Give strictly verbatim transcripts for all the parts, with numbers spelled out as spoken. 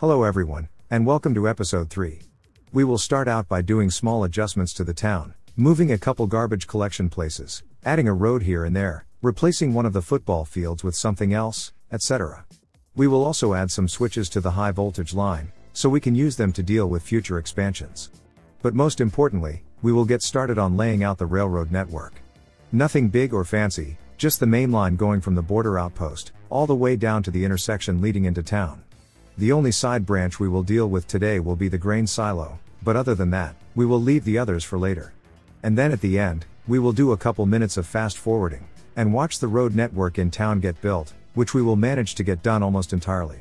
Hello everyone, and welcome to episode three. We will start out by doing small adjustments to the town, moving a couple garbage collection places, adding a road here and there, replacing one of the football fields with something else, et cetera. We will also add some switches to the high voltage line, so we can use them to deal with future expansions. But most importantly, we will get started on laying out the railroad network. Nothing big or fancy, just the main line going from the border outpost, all the way down to the intersection leading into town. The only side branch we will deal with today will be the grain silo, but other than that, we will leave the others for later. And then at the end, we will do a couple minutes of fast forwarding, and watch the road network in town get built, which we will manage to get done almost entirely.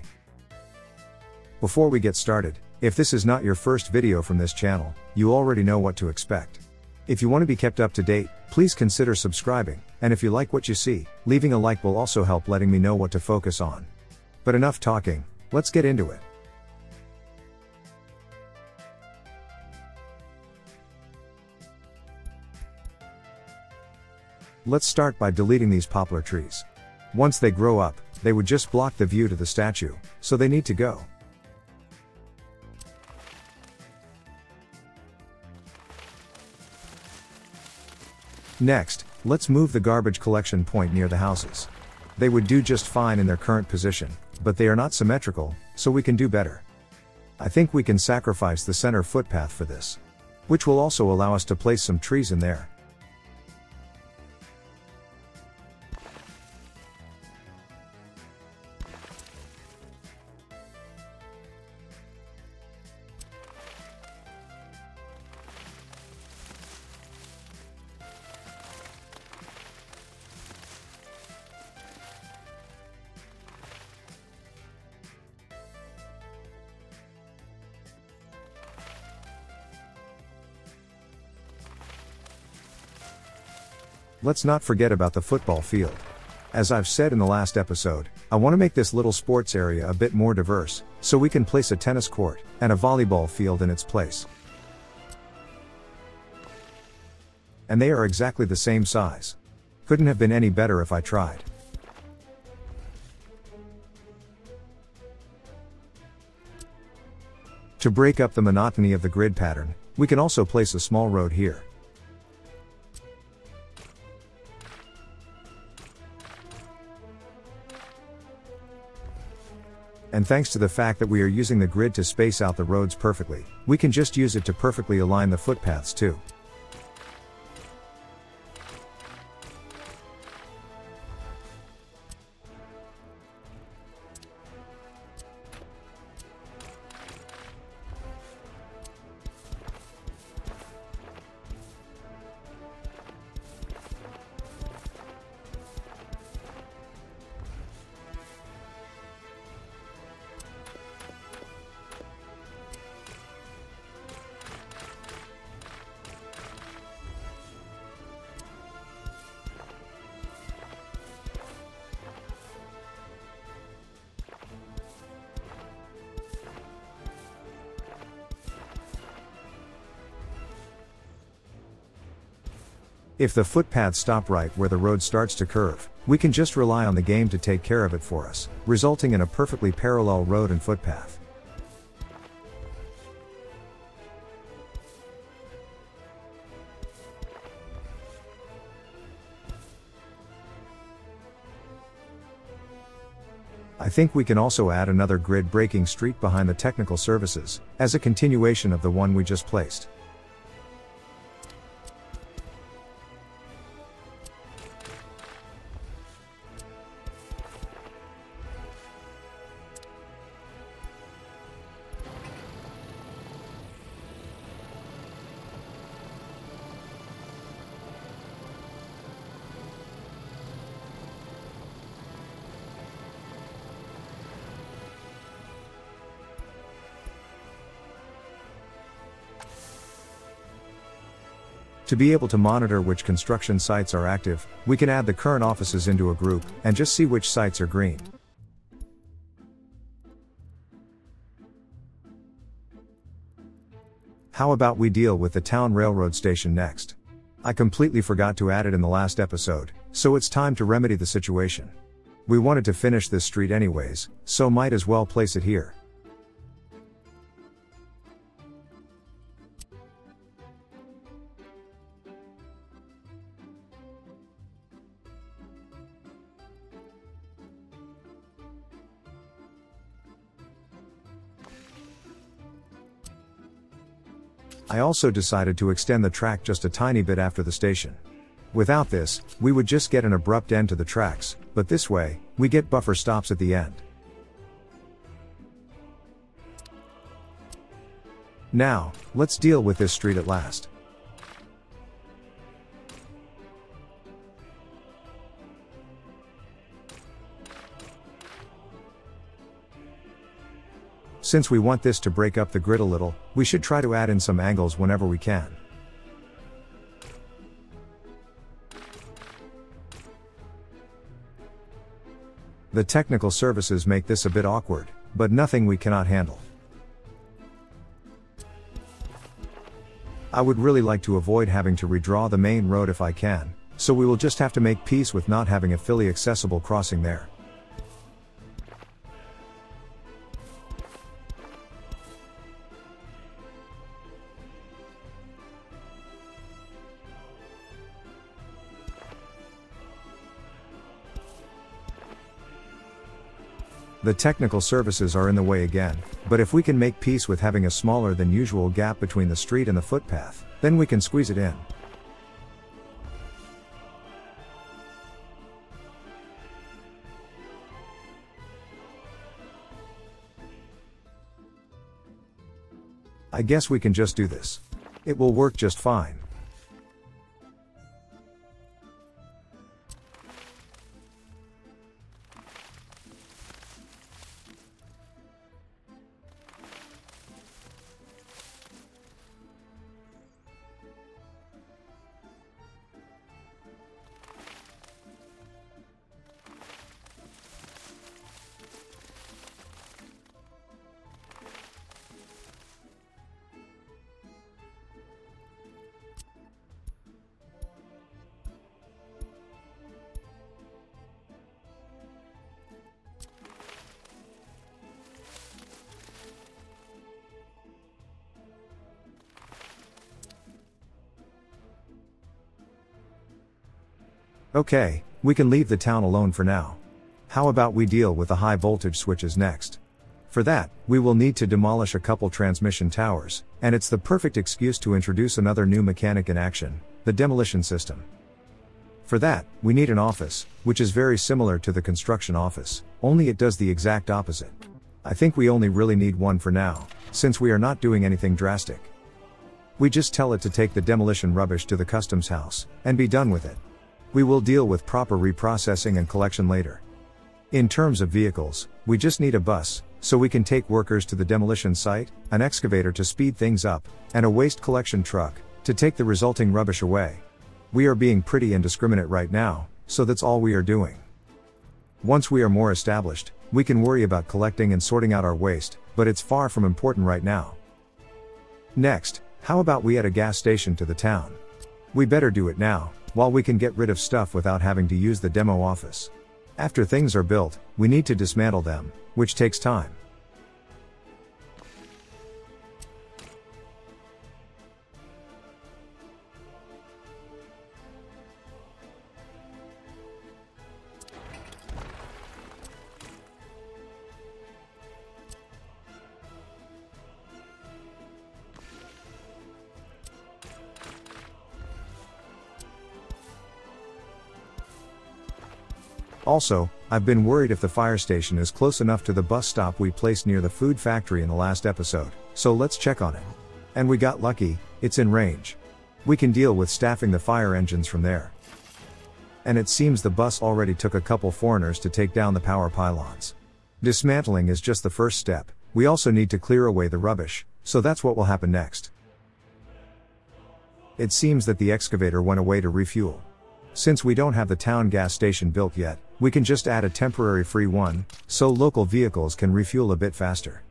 Before we get started, if this is not your first video from this channel, you already know what to expect. If you want to be kept up to date, please consider subscribing, and if you like what you see, leaving a like will also help letting me know what to focus on. But enough talking. Let's get into it. Let's start by deleting these poplar trees. Once they grow up, they would just block the view to the statue, so they need to go. Next, let's move the garbage collection point near the houses. They would do just fine in their current position, but they are not symmetrical, so we can do better. I think we can sacrifice the center footpath for this, which will also allow us to place some trees in there. Let's not forget about the football field. As I've said in the last episode, I want to make this little sports area a bit more diverse, so we can place a tennis court and a volleyball field in its place. And they are exactly the same size. Couldn't have been any better if I tried. To break up the monotony of the grid pattern, we can also place a small road here. And thanks to the fact that we are using the grid to space out the roads perfectly, we can just use it to perfectly align the footpaths too. If the footpaths stop right where the road starts to curve, we can just rely on the game to take care of it for us, resulting in a perfectly parallel road and footpath. I think we can also add another grid-breaking street behind the technical services, as a continuation of the one we just placed. To be able to monitor which construction sites are active, we can add the current offices into a group, and just see which sites are green. How about we deal with the town railroad station next? I completely forgot to add it in the last episode, so it's time to remedy the situation. We wanted to finish this street anyways, so might as well place it here. I also decided to extend the track just a tiny bit after the station. Without this, we would just get an abrupt end to the tracks, but this way, we get buffer stops at the end. Now, let's deal with this street at last. Since we want this to break up the grid a little, we should try to add in some angles whenever we can. The technical services make this a bit awkward, but nothing we cannot handle. I would really like to avoid having to redraw the main road if I can, so we will just have to make peace with not having a fully accessible crossing there. The technical services are in the way again, but if we can make peace with having a smaller than usual gap between the street and the footpath, then we can squeeze it in. I guess we can just do this. It will work just fine. Okay, we can leave the town alone for now. How about we deal with the high voltage switches next? For that, we will need to demolish a couple transmission towers, and it's the perfect excuse to introduce another new mechanic in action, the demolition system. For that, we need an office, which is very similar to the construction office, only it does the exact opposite. I think we only really need one for now, since we are not doing anything drastic. We just tell it to take the demolition rubbish to the customs house, and be done with it. We will deal with proper reprocessing and collection later. In terms of vehicles, we just need a bus, so we can take workers to the demolition site, an excavator to speed things up, and a waste collection truck, to take the resulting rubbish away. We are being pretty indiscriminate right now, so that's all we are doing. Once we are more established, we can worry about collecting and sorting out our waste, but it's far from important right now. Next, how about we add a gas station to the town? We better do it now, while we can get rid of stuff without having to use the demo office. After things are built, we need to dismantle them, which takes time. Also, I've been worried if the fire station is close enough to the bus stop we placed near the food factory in the last episode, so let's check on it. And we got lucky, it's in range. We can deal with staffing the fire engines from there. And it seems the bus already took a couple foreigners to take down the power pylons. Dismantling is just the first step, we also need to clear away the rubbish, so that's what will happen next. It seems that the excavator went away to refuel. Since we don't have the town gas station built yet, we can just add a temporary free one, so local vehicles can refuel a bit faster.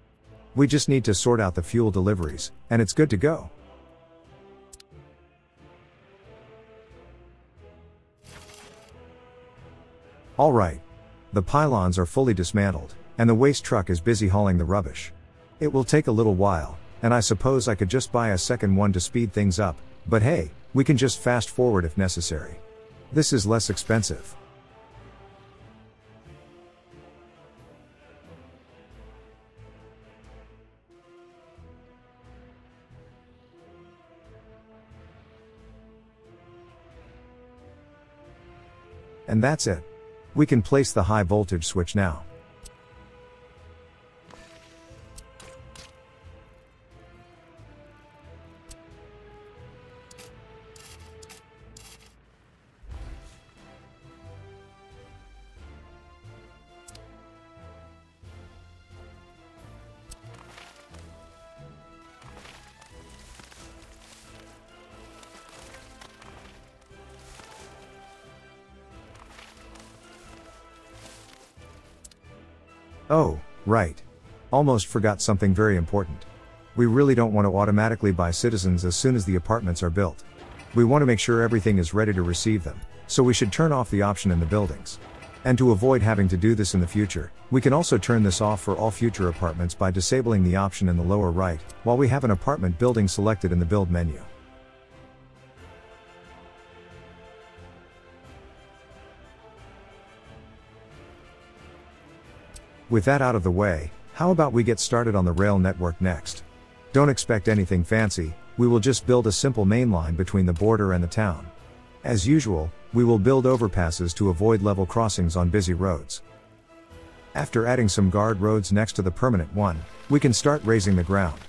We just need to sort out the fuel deliveries, and it's good to go. Alright. The pylons are fully dismantled, and the waste truck is busy hauling the rubbish. It will take a little while, and I suppose I could just buy a second one to speed things up, but hey, we can just fast forward if necessary. This is less expensive. And that's it. We can place the high voltage switch now. Oh, right. Almost forgot something very important. We really don't want to automatically buy citizens as soon as the apartments are built. We want to make sure everything is ready to receive them, so we should turn off the option in the buildings. And to avoid having to do this in the future, we can also turn this off for all future apartments by disabling the option in the lower right, while we have an apartment building selected in the build menu. With that out of the way, how about we get started on the rail network next? Don't expect anything fancy, we will just build a simple main line between the border and the town. As usual, we will build overpasses to avoid level crossings on busy roads. After adding some guard roads next to the permanent one, we can start raising the ground.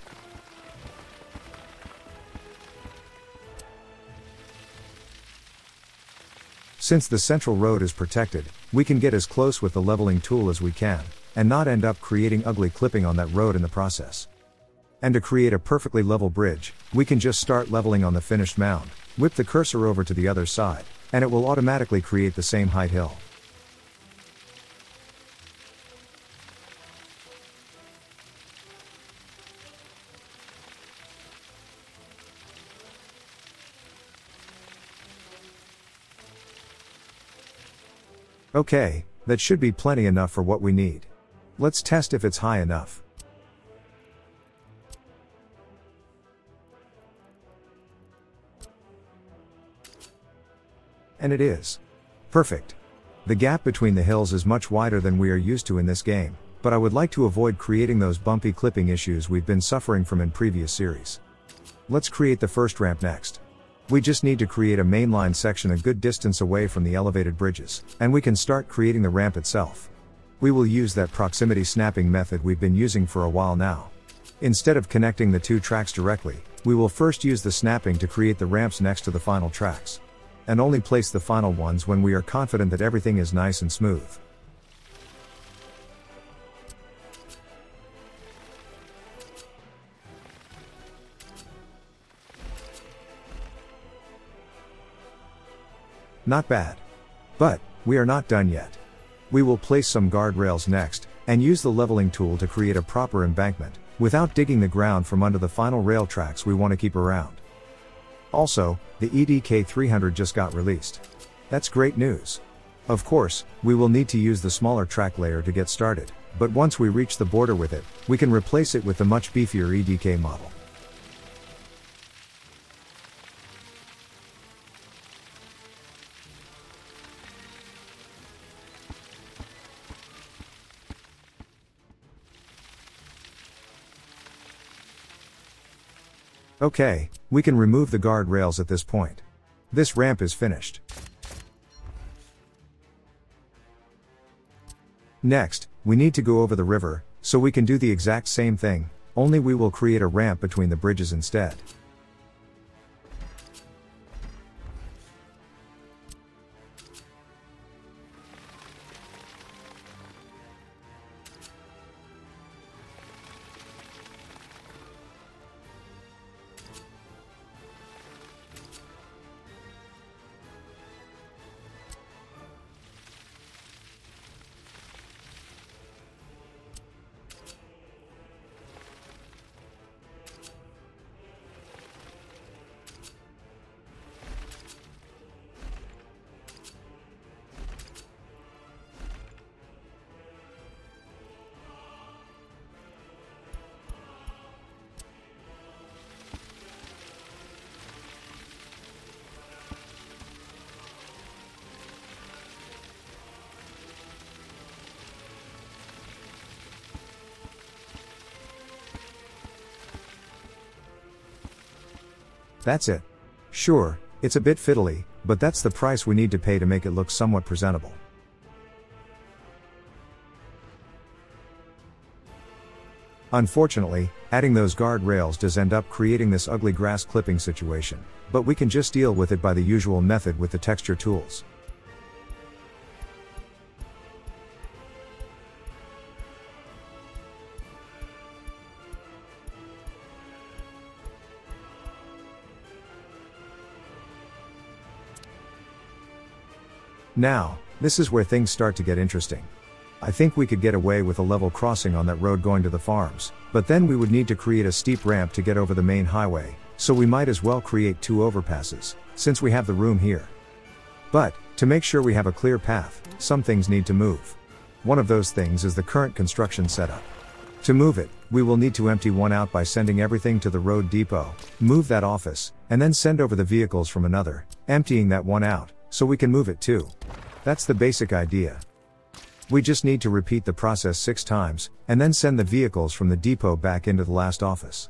Since the central road is protected, we can get as close with the leveling tool as we can, and not end up creating ugly clipping on that road in the process. And to create a perfectly level bridge, we can just start leveling on the finished mound, whip the cursor over to the other side, and it will automatically create the same height hill. Okay, that should be plenty enough for what we need. Let's test if it's high enough. And it is. Perfect. The gap between the hills is much wider than we are used to in this game, but I would like to avoid creating those bumpy clipping issues we've been suffering from in previous series. Let's create the first ramp next. We just need to create a mainline section a good distance away from the elevated bridges, and we can start creating the ramp itself. We will use that proximity snapping method we've been using for a while now. Instead of connecting the two tracks directly, we will first use the snapping to create the ramps next to the final tracks. And only place the final ones when we are confident that everything is nice and smooth. Not bad. But, we are not done yet. We will place some guardrails next, and use the leveling tool to create a proper embankment, without digging the ground from under the final rail tracks we want to keep around. Also, the E D K three hundred just got released. That's great news. Of course, we will need to use the smaller track layer to get started, but once we reach the border with it, we can replace it with the much beefier E D K model. Okay, we can remove the guardrails at this point. This ramp is finished. Next, we need to go over the river, so we can do the exact same thing, only we will create a ramp between the bridges instead. That's it. Sure, it's a bit fiddly, But that's the price we need to pay to make it look somewhat presentable. Unfortunately, adding those guardrails does end up creating this ugly grass clipping situation, but we can just deal with it by the usual method with the texture tools. Now, this is where things start to get interesting. I think we could get away with a level crossing on that road going to the farms, but then we would need to create a steep ramp to get over the main highway, so we might as well create two overpasses, since we have the room here. But, to make sure we have a clear path, some things need to move. One of those things is the current construction setup. To move it, we will need to empty one out by sending everything to the road depot, move that office, and then send over the vehicles from another, emptying that one out, so we can move it too. That's the basic idea. We just need to repeat the process six times, and then send the vehicles from the depot back into the last office.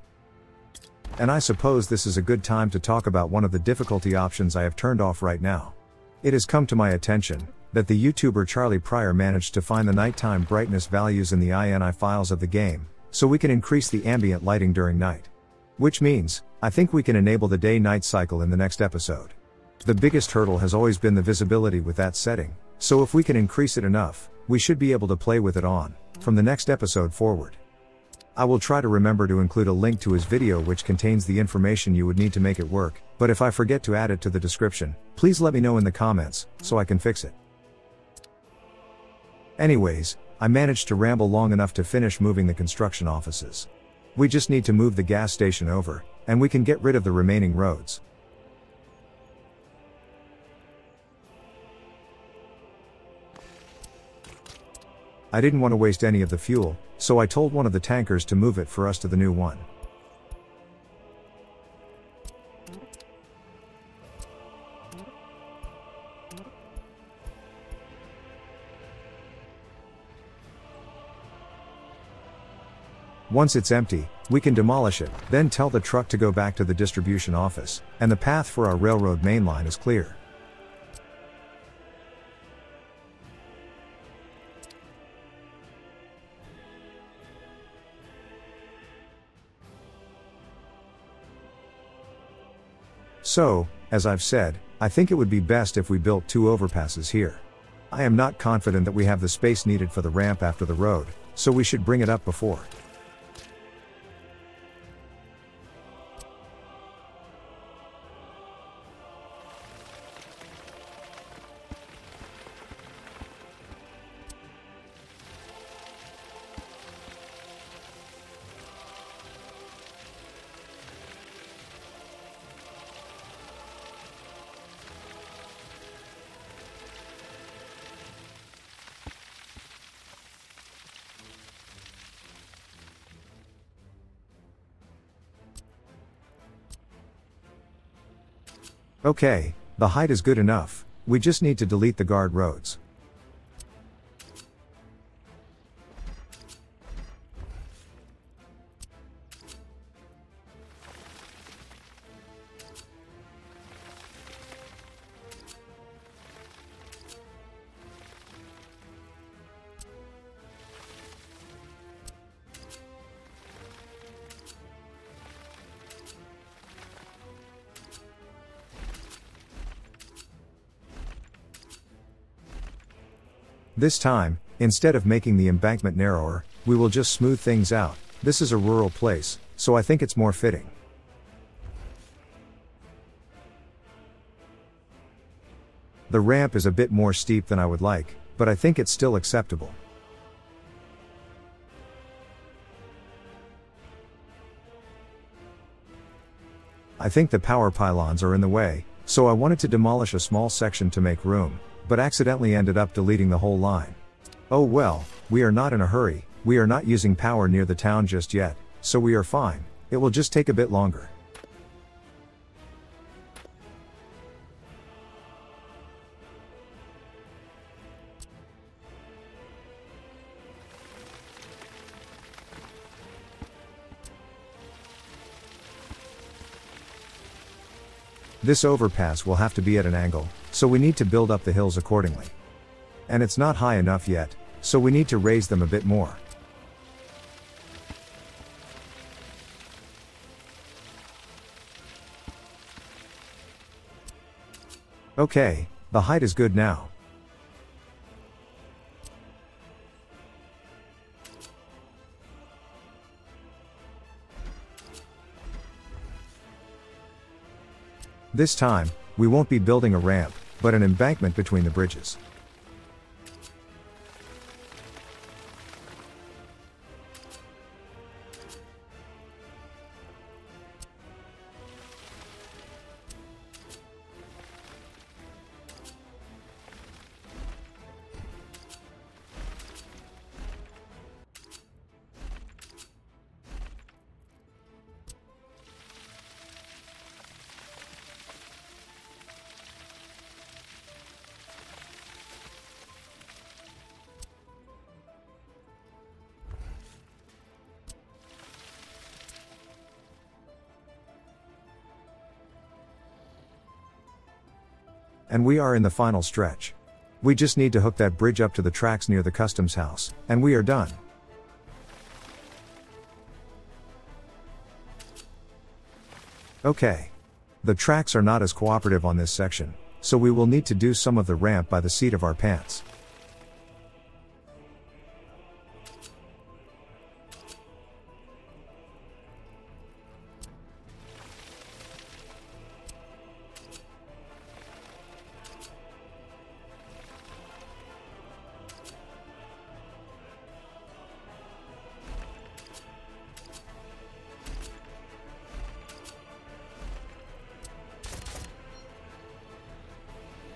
And I suppose this is a good time to talk about one of the difficulty options I have turned off right now. It has come to my attention that the YouTuber Charlie Pryor managed to find the nighttime brightness values in the I N I files of the game, so we can increase the ambient lighting during night. Which means, I think we can enable the day-night cycle in the next episode. The biggest hurdle has always been the visibility with that setting, so if we can increase it enough, we should be able to play with it on, from the next episode forward. I will try to remember to include a link to his video which contains the information you would need to make it work, but if I forget to add it to the description, please let me know in the comments, so I can fix it. Anyways, I managed to ramble long enough to finish moving the construction offices. We just need to move the gas station over, and we can get rid of the remaining roads. I didn't want to waste any of the fuel, so I told one of the tankers to move it for us to the new one. Once it's empty, we can demolish it, then tell the truck to go back to the distribution office, and the path for our railroad mainline is clear. So, as I've said, I think it would be best if we built two overpasses here. I am not confident that we have the space needed for the ramp after the road, so we should bring it up before. Okay, the height is good enough, we just need to delete the guard roads. This time, instead of making the embankment narrower, we will just smooth things out. This is a rural place, so I think it's more fitting. The ramp is a bit more steep than I would like, but I think it's still acceptable. I think the power pylons are in the way, so I wanted to demolish a small section to make room, but accidentally ended up deleting the whole line. Oh well, we are not in a hurry, we are not using power near the town just yet, so we are fine, it will just take a bit longer. This overpass will have to be at an angle, so we need to build up the hills accordingly. And it's not high enough yet, so we need to raise them a bit more. Okay, the height is good now. This time, we won't be building a ramp, but an embankment between the bridges. And we are in the final stretch. We just need to hook that bridge up to the tracks near the customs house, and we are done. Okay. The tracks are not as cooperative on this section, so we will need to do some of the ramp by the seat of our pants.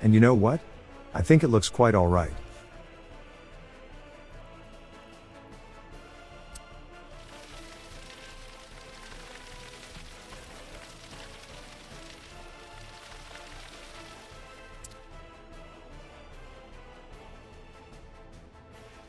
And you know what? I think it looks quite alright.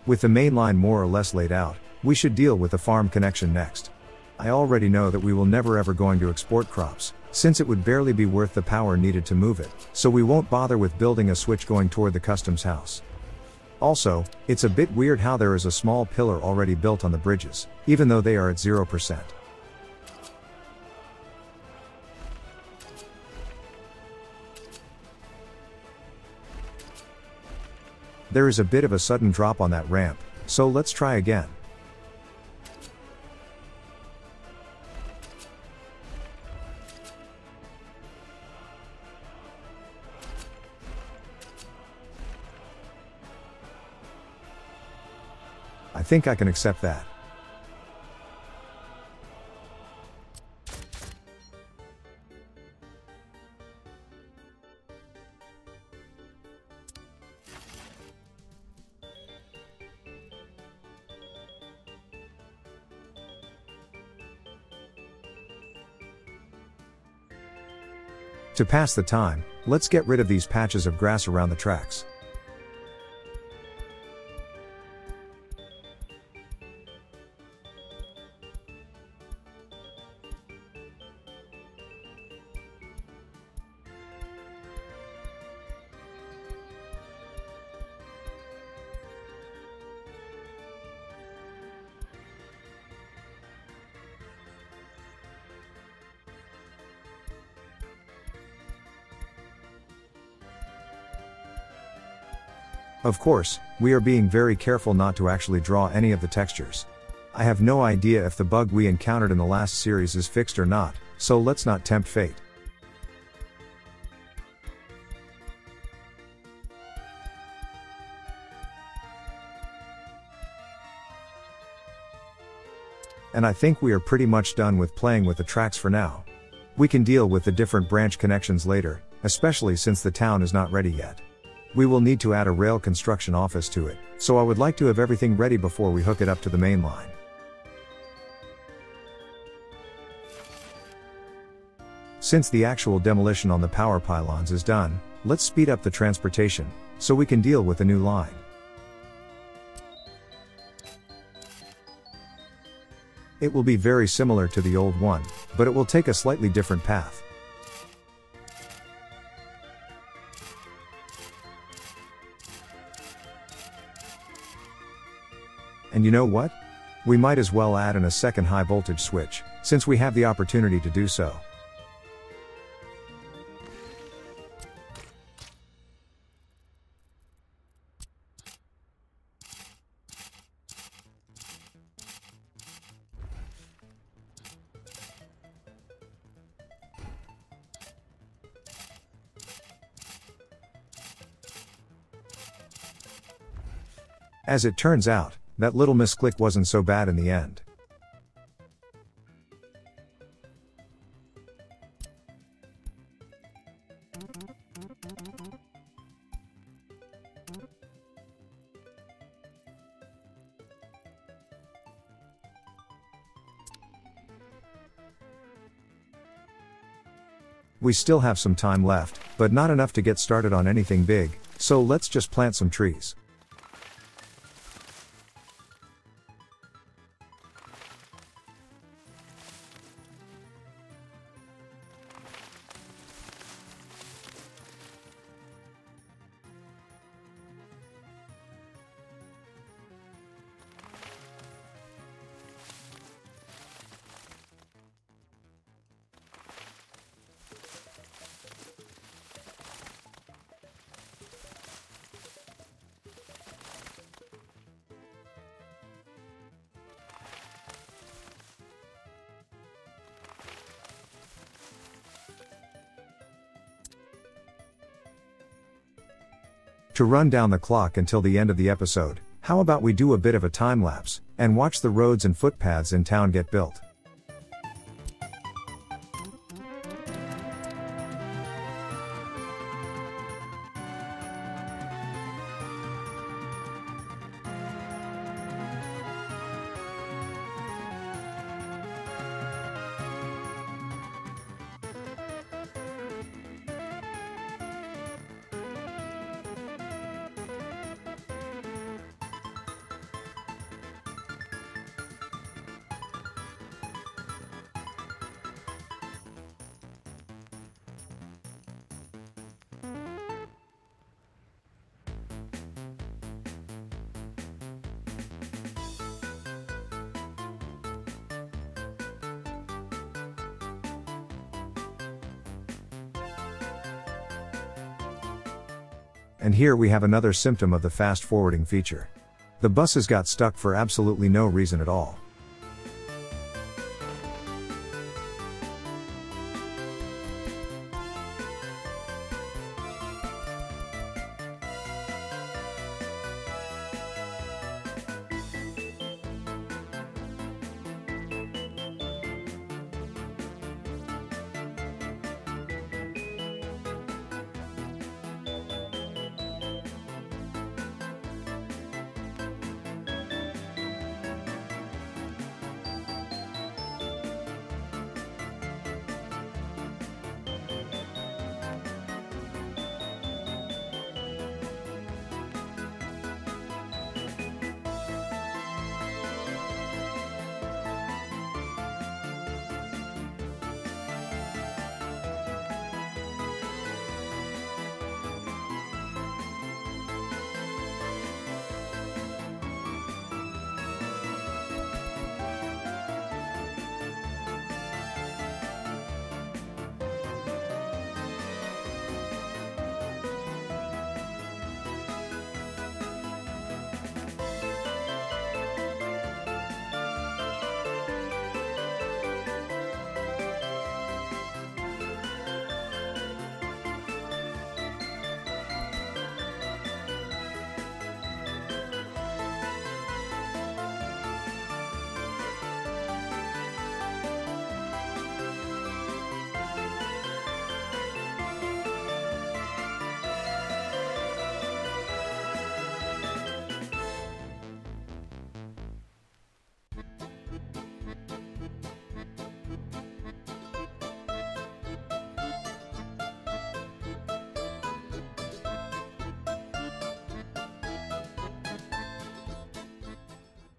With the main line more or less laid out, we should deal with the farm connection next. I already know that we will never ever going to export crops, since it would barely be worth the power needed to move it, so we won't bother with building a switch going toward the customs house. Also, it's a bit weird how there is a small pillar already built on the bridges, even though they are at zero percent. There is a bit of a sudden drop on that ramp, so let's try again. I think I can accept that. To pass the time, let's get rid of these patches of grass around the tracks. Of course, we are being very careful not to actually draw any of the textures. I have no idea if the bug we encountered in the last series is fixed or not, so let's not tempt fate. And I think we are pretty much done with playing with the tracks for now. We can deal with the different branch connections later, especially since the town is not ready yet. We will need to add a rail construction office to it, so I would like to have everything ready before we hook it up to the main line. Since the actual demolition on the power pylons is done, let's speed up the transportation, so we can deal with the new line. It will be very similar to the old one, but it will take a slightly different path. And you know what? We might as well add in a second high voltage switch, since we have the opportunity to do so. As it turns out, that little misclick wasn't so bad in the end. We still have some time left, but not enough to get started on anything big, so let's just plant some trees. To run down the clock until the end of the episode, how about we do a bit of a time lapse, and watch the roads and footpaths in town get built. And here we have another symptom of the fast forwarding feature. The buses got stuck for absolutely no reason at all.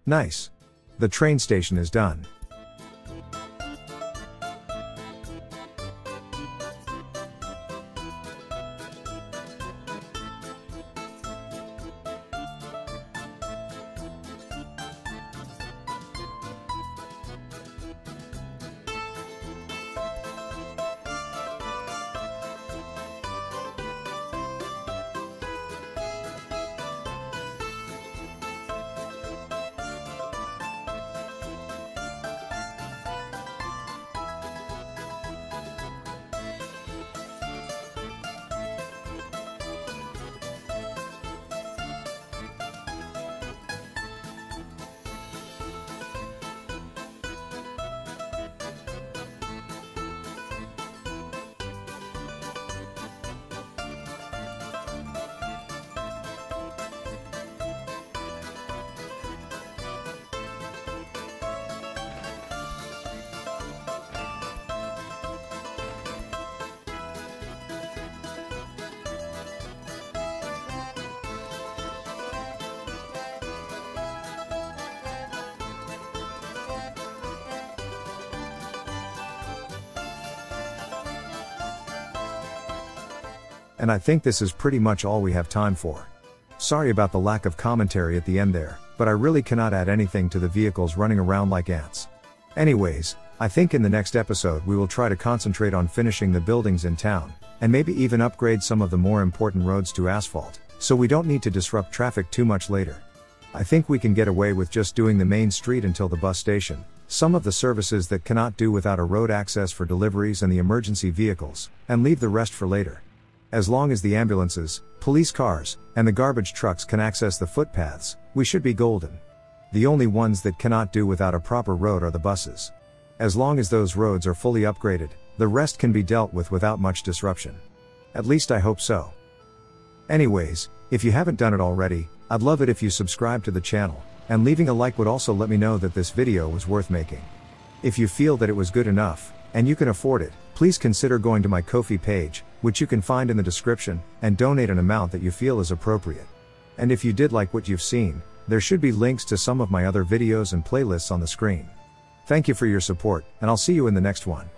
Nice. The train station is done. and I think this is pretty much all we have time for. Sorry about the lack of commentary at the end there, but I really cannot add anything to the vehicles running around like ants. Anyways, I think in the next episode we will try to concentrate on finishing the buildings in town, and maybe even upgrade some of the more important roads to asphalt, so we don't need to disrupt traffic too much later. I think we can get away with just doing the main street until the bus station, some of the services that cannot do without a road access for deliveries and the emergency vehicles, and leave the rest for later. As long as the ambulances, police cars, and the garbage trucks can access the footpaths, we should be golden. The only ones that cannot do without a proper road are the buses. As long as those roads are fully upgraded, the rest can be dealt with without much disruption. At least I hope so. Anyways, if you haven't done it already, I'd love it if you subscribe to the channel, and leaving a like would also let me know that this video was worth making. If you feel that it was good enough, and you can afford it, please consider going to my Ko-fi page, which you can find in the description, and donate an amount that you feel is appropriate. And if you did like what you've seen, there should be links to some of my other videos and playlists on the screen. Thank you for your support, and I'll see you in the next one.